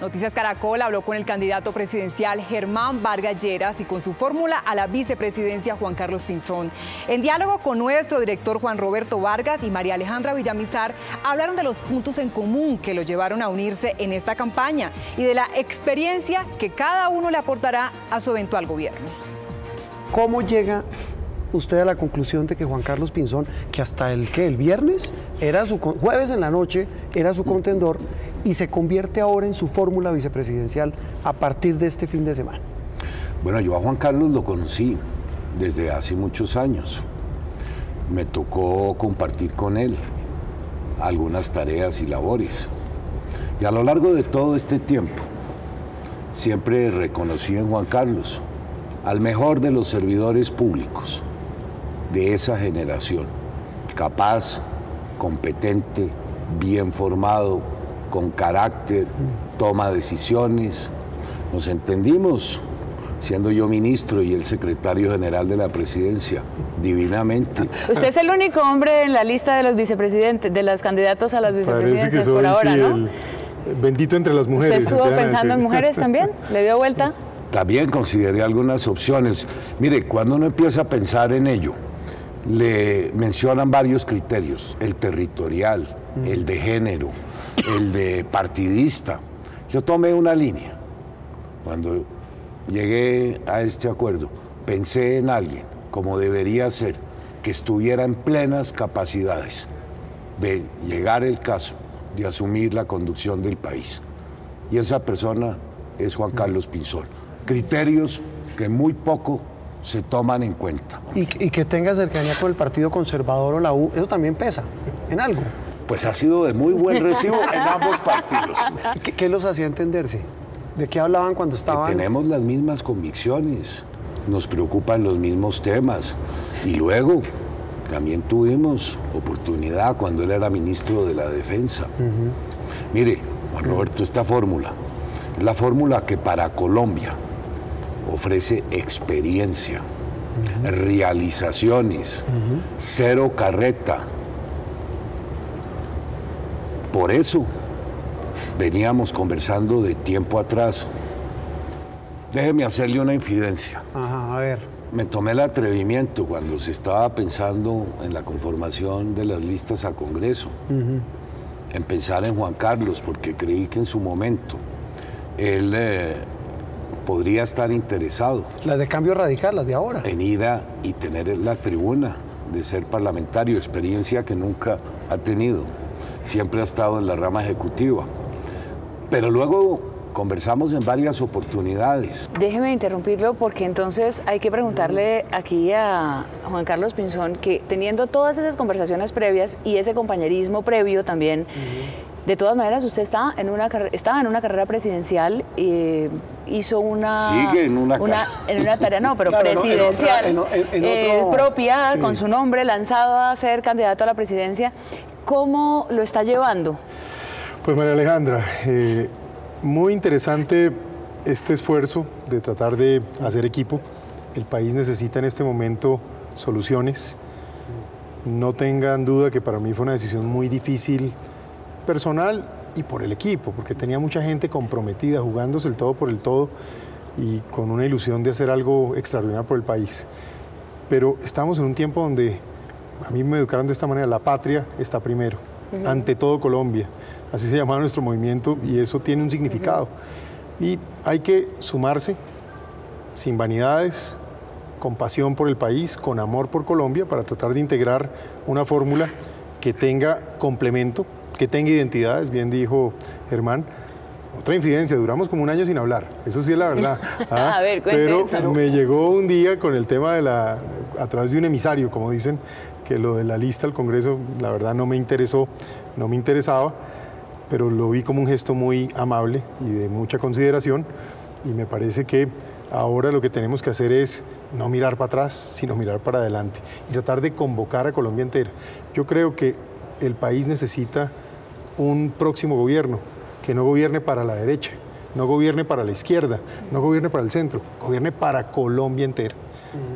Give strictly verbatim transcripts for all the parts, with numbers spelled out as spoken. Noticias Caracol habló con el candidato presidencial Germán Vargas Lleras y con su fórmula a la vicepresidencia Juan Carlos Pinzón. En diálogo con nuestro director Juan Roberto Vargas y María Alejandra Villamizar, hablaron de los puntos en común que los llevaron a unirse en esta campaña y de la experiencia que cada uno le aportará a su eventual gobierno. ¿Cómo llega usted a la conclusión de que Juan Carlos Pinzón, que hasta el que el viernes era su jueves en la noche era su contendor, y se convierte ahora en su fórmula vicepresidencial a partir de este fin de semana? Bueno, yo a Juan Carlos lo conocí desde hace muchos años. Me tocó compartir con él algunas tareas y labores. Y a lo largo de todo este tiempo, siempre reconocí en Juan Carlos al mejor de los servidores públicos de esa generación, capaz, competente, bien formado, con carácter, toma decisiones. Nos entendimos, siendo yo ministro y el secretario general de la presidencia, divinamente. Usted es el único hombre en la lista de los vicepresidentes, de los candidatos a las vicepresidencias. Parece que por ahora, sí, ¿no? El bendito entre las mujeres. ¿Usted estuvo pensando en mujeres también? ¿Le dio vuelta? También consideré algunas opciones. Mire, cuando uno empieza a pensar en ello, le mencionan varios criterios: el territorial, el de género, el de partidista. Yo tomé una línea. Cuando llegué a este acuerdo, pensé en alguien, como debería ser, que estuviera en plenas capacidades de llegar el caso, de asumir la conducción del país. Y esa persona es Juan Carlos Pinzón. Criterios que muy poco se toman en cuenta. Y, y que tenga cercanía con el Partido Conservador o la U, eso también pesa en algo. Pues ha sido de muy buen recibo en ambos partidos. ¿Qué, qué los hacía entenderse? ¿De qué hablaban cuando estaban...? Que tenemos las mismas convicciones, nos preocupan los mismos temas. Y luego, también tuvimos oportunidad cuando él era ministro de la Defensa. Uh-huh. Mire, Juan Roberto, esta fórmula es la fórmula que para Colombia ofrece experiencia, uh-huh, realizaciones, uh-huh, cero carreta. Por eso veníamos conversando de tiempo atrás. Déjeme hacerle una infidencia. Ajá, a ver. Me tomé el atrevimiento cuando se estaba pensando en la conformación de las listas a Congreso, uh-huh, en pensar en Juan Carlos, porque creí que en su momento él eh, podría estar interesado. Las de Cambio Radical, las de ahora. En ir a y tener la tribuna de ser parlamentario, experiencia que nunca ha tenido. Siempre ha estado en la rama ejecutiva. Pero luego conversamos en varias oportunidades. Déjeme interrumpirlo, porque entonces hay que preguntarle aquí a Juan Carlos Pinzón que, teniendo todas esas conversaciones previas y ese compañerismo previo también, uh-huh, de todas maneras usted está en una, estaba en una carrera presidencial, eh, hizo una... Sigue en una, una en una tarea, no, pero claro, presidencial, no, en otra, en, en otro... eh, propia, sí, con su nombre, lanzado a ser candidato a la presidencia. ¿Cómo lo está llevando? Pues, María Alejandra, eh, muy interesante este esfuerzo de tratar de hacer equipo. El país necesita en este momento soluciones. No tengan duda que para mí fue una decisión muy difícil personal y por el equipo, porque tenía mucha gente comprometida, jugándose el todo por el todo y con una ilusión de hacer algo extraordinario por el país. Pero estamos en un tiempo donde... a mí me educaron de esta manera: la patria está primero, uh-huh, ante todo Colombia. Así se llamaba nuestro movimiento y eso tiene un significado. Uh-huh. Y hay que sumarse sin vanidades, con pasión por el país, con amor por Colombia, para tratar de integrar una fórmula que tenga complemento, que tenga identidades, bien dijo Germán. Otra infidencia, duramos como un año sin hablar, eso sí es la verdad. ¿Ah? A ver, cuéntame. Pero me llegó un día con el tema de la... a través de un emisario, como dicen, que lo de la lista al Congreso, la verdad no me interesó, no me interesaba, pero lo vi como un gesto muy amable y de mucha consideración, y me parece que ahora lo que tenemos que hacer es no mirar para atrás, sino mirar para adelante y tratar de convocar a Colombia entera. Yo creo que el país necesita un próximo gobierno que no gobierne para la derecha, no gobierne para la izquierda, no gobierne para el centro, gobierne para Colombia entera.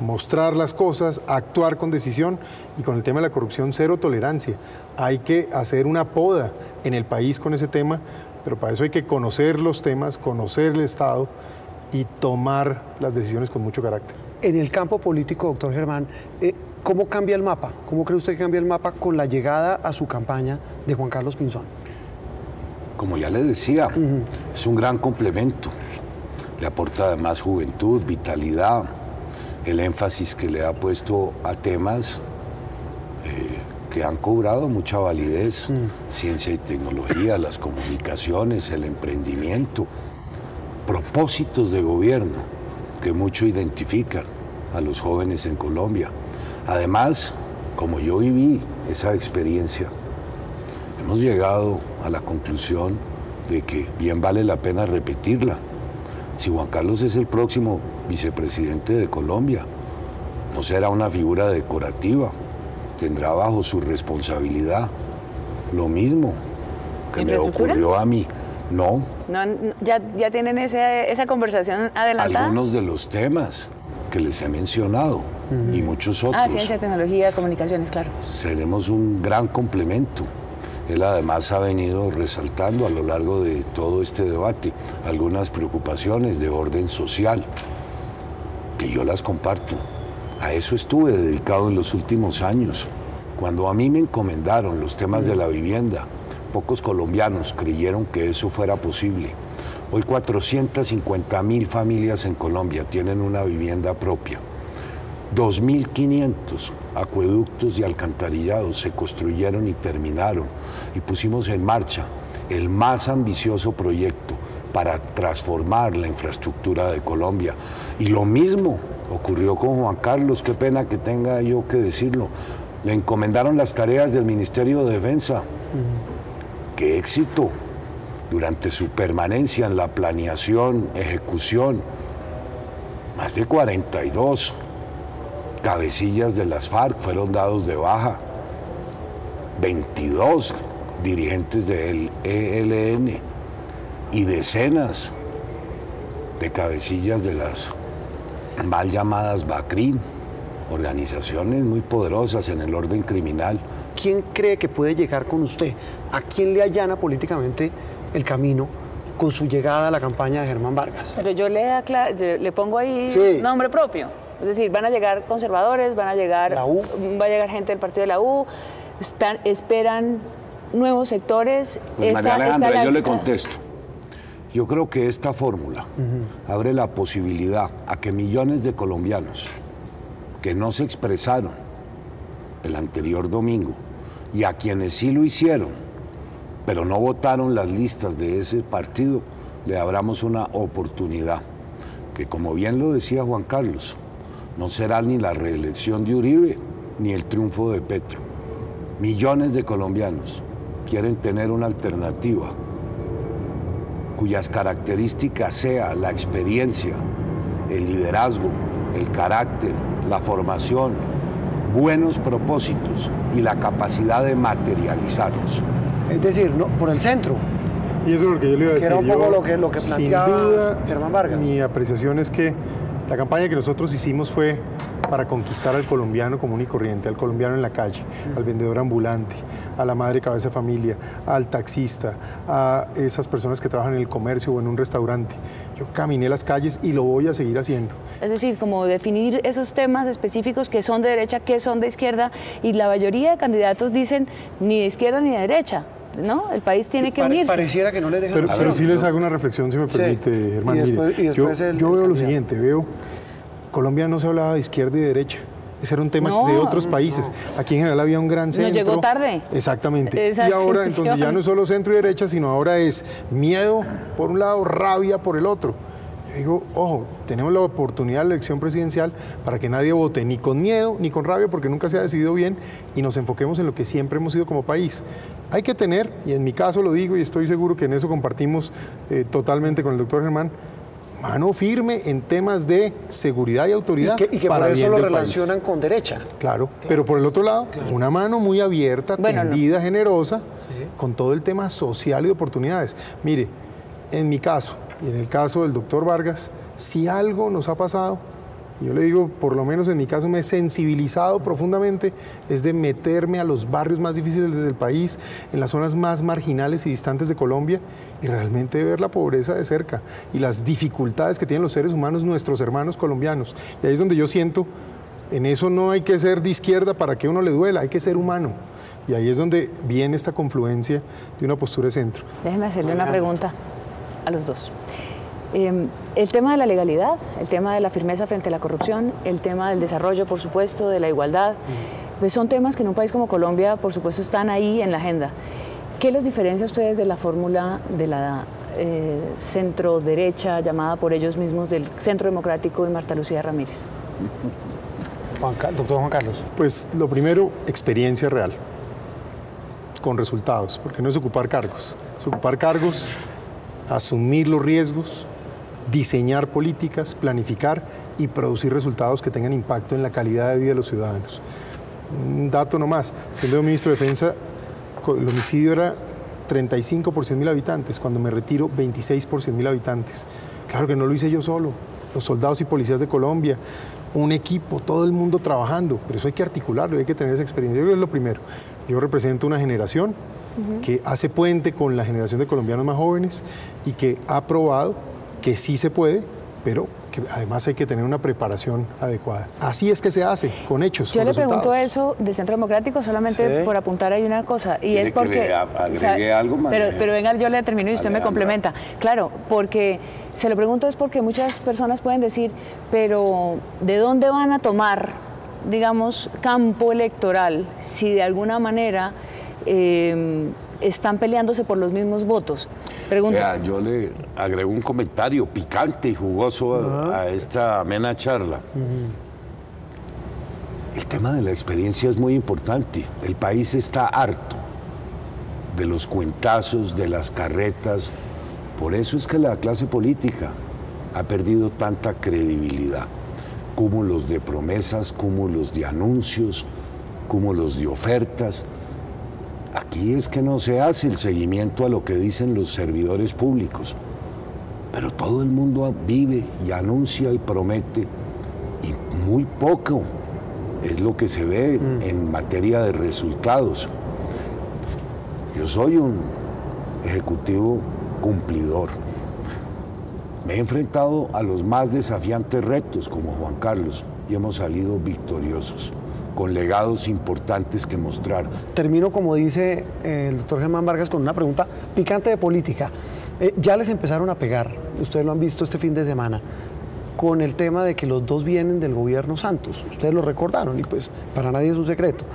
Mostrar las cosas, actuar con decisión, y con el tema de la corrupción, cero tolerancia. Hay que hacer una poda en el país con ese tema, pero para eso hay que conocer los temas, conocer el Estado y tomar las decisiones con mucho carácter. En el campo político, doctor Germán, eh, ¿cómo cambia el mapa? ¿Cómo cree usted que cambia el mapa con la llegada a su campaña de Juan Carlos Pinzón? Como ya le decía, uh-huh. es un gran complemento. Le aporta además juventud, vitalidad, el énfasis que le ha puesto a temas eh, que han cobrado mucha validez, mm. ciencia y tecnología, las comunicaciones, el emprendimiento, propósitos de gobierno que mucho identifican a los jóvenes en Colombia. Además, como yo viví esa experiencia, hemos llegado a la conclusión de que bien vale la pena repetirla. Si Juan Carlos es el próximo vicepresidente de Colombia, no será una figura decorativa, tendrá bajo su responsabilidad lo mismo que me ocurrió a mí. No. no, no ya, ya tienen ese, esa conversación adelantada. Algunos de los temas que les he mencionado uh-huh. y muchos otros. Ah, ciencia, tecnología, comunicaciones, claro. Seremos un gran complemento. Él además ha venido resaltando a lo largo de todo este debate algunas preocupaciones de orden social, que yo las comparto. A eso estuve dedicado en los últimos años. Cuando a mí me encomendaron los temas de la vivienda, pocos colombianos creyeron que eso fuera posible. Hoy cuatrocientas cincuenta mil familias en Colombia tienen una vivienda propia. dos mil quinientos acueductos y alcantarillados se construyeron y terminaron, y pusimos en marcha el más ambicioso proyecto para transformar la infraestructura de Colombia. Y lo mismo ocurrió con Juan Carlos, qué pena que tenga yo que decirlo, le encomendaron las tareas del Ministerio de Defensa. Uh-huh. ¡Qué éxito! Durante su permanencia en la planeación, ejecución, más de cuarenta y dos cabecillas de las FARC fueron dados de baja, veintidós dirigentes del E L N y decenas de cabecillas de las mal llamadas BACRIM, organizaciones muy poderosas en el orden criminal. ¿Quién cree que puede llegar con usted? ¿A quién le allana políticamente el camino con su llegada a la campaña de Germán Vargas? Pero yo le, yo le pongo ahí sí. nombre propio. Es decir, van a llegar conservadores, van a llegar, la U. va a llegar gente del partido de la U, están, esperan nuevos sectores. Pues esta, María Alejandra, esta yo le contesto. Yo creo que esta fórmula uh-huh. abre la posibilidad a que millones de colombianos que no se expresaron el anterior domingo y a quienes sí lo hicieron, pero no votaron las listas de ese partido, le abramos una oportunidad que, como bien lo decía Juan Carlos, no será ni la reelección de Uribe ni el triunfo de Petro. Millones de colombianos quieren tener una alternativa cuyas características sea la experiencia, el liderazgo, el carácter, la formación, buenos propósitos y la capacidad de materializarlos. Es decir, ¿no? Por el centro. Y eso es lo que yo le iba a decir. Era un poco lo que, lo que planteaba Germán Vargas. Mi apreciación es que la campaña que nosotros hicimos fue para conquistar al colombiano común y corriente, al colombiano en la calle, al vendedor ambulante, a la madre cabeza de familia, al taxista, a esas personas que trabajan en el comercio o en un restaurante. Yo caminé las calles y lo voy a seguir haciendo. Es decir, como definir esos temas específicos que son de derecha, que son de izquierda, y la mayoría de candidatos dicen ni de izquierda ni de derecha. ¿No? El país tiene que unirse. Pareciera que no le dejan. Pero, pero sí les hago una reflexión, si me permite, sí. Germán. Y después, y después yo, el, yo veo el lo siguiente, veo, Colombia no se hablaba de izquierda y derecha. Ese era un tema no, de otros países. No. Aquí en general había un gran centro. Nos llegó tarde. Exactamente. Esa y ahora atención. Entonces ya no es solo centro y derecha, sino ahora es miedo por un lado, rabia por el otro. Yo digo, ojo, tenemos la oportunidad de la elección presidencial para que nadie vote ni con miedo ni con rabia porque nunca se ha decidido bien y nos enfoquemos en lo que siempre hemos sido como país. Hay que tener, y en mi caso lo digo y estoy seguro que en eso compartimos eh, totalmente con el doctor Germán, mano firme en temas de seguridad y autoridad. Y que, y que para por eso lo relacionan país. Con derecha. Claro, claro, pero por el otro lado, claro. una mano muy abierta, bueno, tendida, no. generosa, sí. con todo el tema social y de oportunidades. Mire, en mi caso y en el caso del doctor Vargas, si algo nos ha pasado Yo le digo, por lo menos en mi caso me he sensibilizado profundamente, es de meterme a los barrios más difíciles del país, en las zonas más marginales y distantes de Colombia, y realmente ver la pobreza de cerca y las dificultades que tienen los seres humanos, nuestros hermanos colombianos. Y ahí es donde yo siento, en eso no hay que ser de izquierda para que uno le duela, hay que ser humano. Y ahí es donde viene esta confluencia de una postura de centro. Déjeme hacerle una pregunta a los dos. Eh, el tema de la legalidad, el tema de la firmeza frente a la corrupción, el tema del desarrollo, por supuesto, de la igualdad, pues son temas que en un país como Colombia, por supuesto, están ahí en la agenda. ¿Qué los diferencia a ustedes de la fórmula de la eh, centro-derecha, llamada por ellos mismos del Centro Democrático y Marta Lucía Ramírez? Juan, doctor Juan Carlos. Pues lo primero, experiencia real, con resultados, porque no es ocupar cargos, es ocupar cargos, asumir los riesgos, diseñar políticas, planificar y producir resultados que tengan impacto en la calidad de vida de los ciudadanos. Un dato nomás, siendo ministro de Defensa, el homicidio era treinta y cinco por cien mil habitantes, cuando me retiro veintiséis por cien mil habitantes. Claro que no lo hice yo solo, los soldados y policías de Colombia, un equipo, todo el mundo trabajando, pero eso hay que articularlo, hay que tener esa experiencia. Yo creo que es lo primero. Yo represento una generación uh-huh. que hace puente con la generación de colombianos más jóvenes y que ha probado que sí se puede, pero que además hay que tener una preparación adecuada. Así es que se hace, con hechos, Yo con le resultados. Pregunto eso del Centro Democrático solamente sí. por apuntar ahí una cosa. Y es porque... Que le agregue o sea, algo más. Pero, pero venga, yo le termino y usted Alejandra. me complementa. Claro, porque se lo pregunto es porque muchas personas pueden decir, pero ¿de dónde van a tomar, digamos, campo electoral, si de alguna manera eh, están peleándose por los mismos votos? Pregunta. Yo le agrego un comentario picante y jugoso uh-huh. a, a esta amena charla. Uh-huh. El tema de la experiencia es muy importante. El país está harto de los cuentazos, de las carretas. Por eso es que la clase política ha perdido tanta credibilidad. Cúmulos de promesas, cúmulos de anuncios, cúmulos de ofertas. Aquí es que no se hace el seguimiento a lo que dicen los servidores públicos, pero todo el mundo vive y anuncia y promete, y muy poco es lo que se ve mm. en materia de resultados. Yo soy un ejecutivo cumplidor. Me he enfrentado a los más desafiantes retos como Juan Carlos y hemos salido victoriosos, con legados importantes que mostrar. Termino, como dice el doctor Germán Vargas, con una pregunta picante de política. Eh, ya les empezaron a pegar, ustedes lo han visto este fin de semana, con el tema de que los dos vienen del gobierno Santos. Ustedes lo recordaron y pues para nadie es un secreto.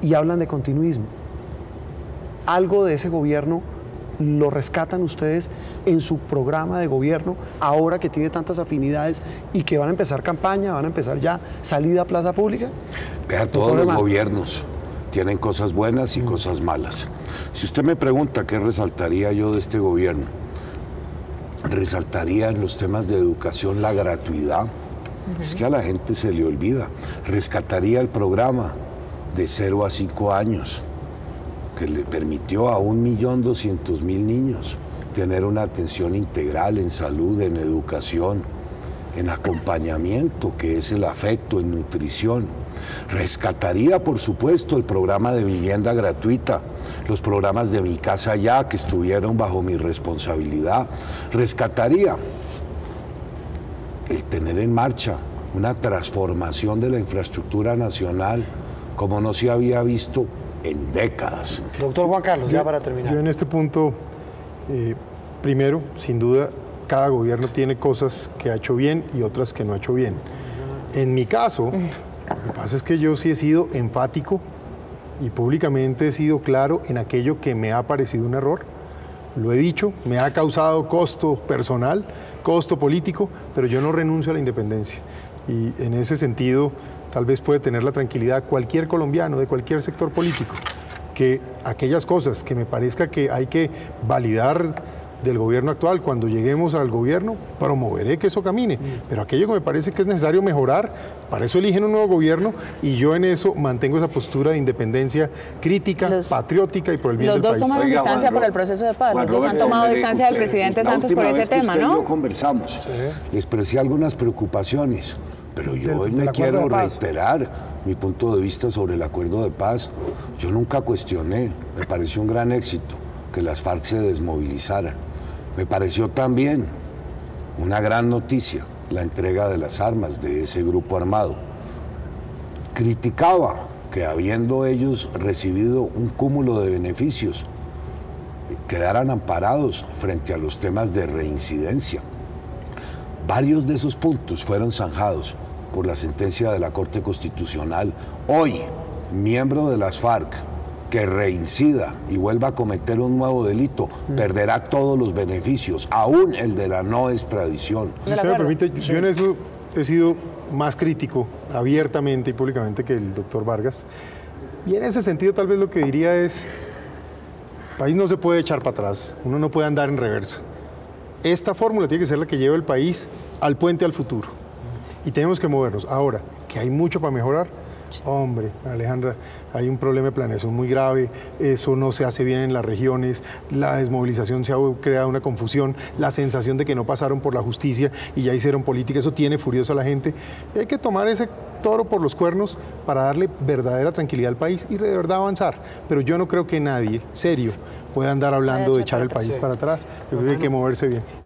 Y hablan de continuismo. Algo de ese gobierno lo rescatan ustedes en su programa de gobierno, ahora que tiene tantas afinidades y que van a empezar campaña, van a empezar ya salida a plaza pública. Vea, todos los gobiernos tienen cosas buenas y mm. cosas malas. Si usted me pregunta qué resaltaría yo de este gobierno, resaltaría en los temas de educación la gratuidad. Uh-huh. Es que a la gente se le olvida. Rescataría el programa de cero a cinco años, que le permitió a un millón doscientos mil niños tener una atención integral en salud, en educación, en acompañamiento, que es el afecto, en nutrición. Rescataría, por supuesto, el programa de vivienda gratuita, los programas de Mi Casa Ya, que estuvieron bajo mi responsabilidad. Rescataría el tener en marcha una transformación de la infraestructura nacional como no se había visto en décadas. Doctor Juan Carlos, ya para terminar. Yo en este punto, eh, primero, sin duda, cada gobierno tiene cosas que ha hecho bien y otras que no ha hecho bien. En mi caso, lo que pasa es que yo sí he sido enfático y públicamente he sido claro en aquello que me ha parecido un error. Lo he dicho, me ha causado costo personal, costo político, pero yo no renuncio a la independencia. Y en ese sentido, tal vez puede tener la tranquilidad cualquier colombiano de cualquier sector político, que aquellas cosas que me parezca que hay que validar del gobierno actual. Cuando lleguemos al gobierno, promoveré que eso camine. Pero aquello que me parece que es necesario mejorar, para eso eligen un nuevo gobierno, y yo en eso mantengo esa postura de independencia crítica, los, patriótica y por el bien del país. Los dos toman Oiga, distancia Juan, por el proceso de paz, Juan, los dos Robert, han tomado eh, distancia usted, del presidente Santos por ese tema, ¿no? Yo conversamos, sí. expresé algunas preocupaciones, pero yo del, hoy me quiero reiterar mi punto de vista sobre el acuerdo de paz. Yo nunca cuestioné, me pareció un gran éxito que las FARC se desmovilizaran. Me pareció también una gran noticia la entrega de las armas de ese grupo armado. Criticaba que habiendo ellos recibido un cúmulo de beneficios, quedaran amparados frente a los temas de reincidencia. Varios de esos puntos fueron zanjados por la sentencia de la Corte Constitucional. Hoy, miembro de las FARC que reincida y vuelva a cometer un nuevo delito, mm. perderá todos los beneficios, aún el de la no extradición. Si usted me permite, yo en eso he sido más crítico, abiertamente y públicamente, que el doctor Vargas. Y en ese sentido, tal vez lo que diría es, el país no se puede echar para atrás, uno no puede andar en reversa. Esta fórmula tiene que ser la que lleve el país al puente al futuro. Y tenemos que movernos. Ahora, que hay mucho para mejorar, hombre, Alejandra, hay un problema de planeación muy grave, eso no se hace bien en las regiones, la desmovilización se ha creado una confusión, la sensación de que no pasaron por la justicia y ya hicieron política, eso tiene furiosa a la gente. Y hay que tomar ese toro por los cuernos para darle verdadera tranquilidad al país y de verdad avanzar. Pero yo no creo que nadie, serio, pueda andar hablando de echar el país para atrás. Yo creo que hay que moverse bien.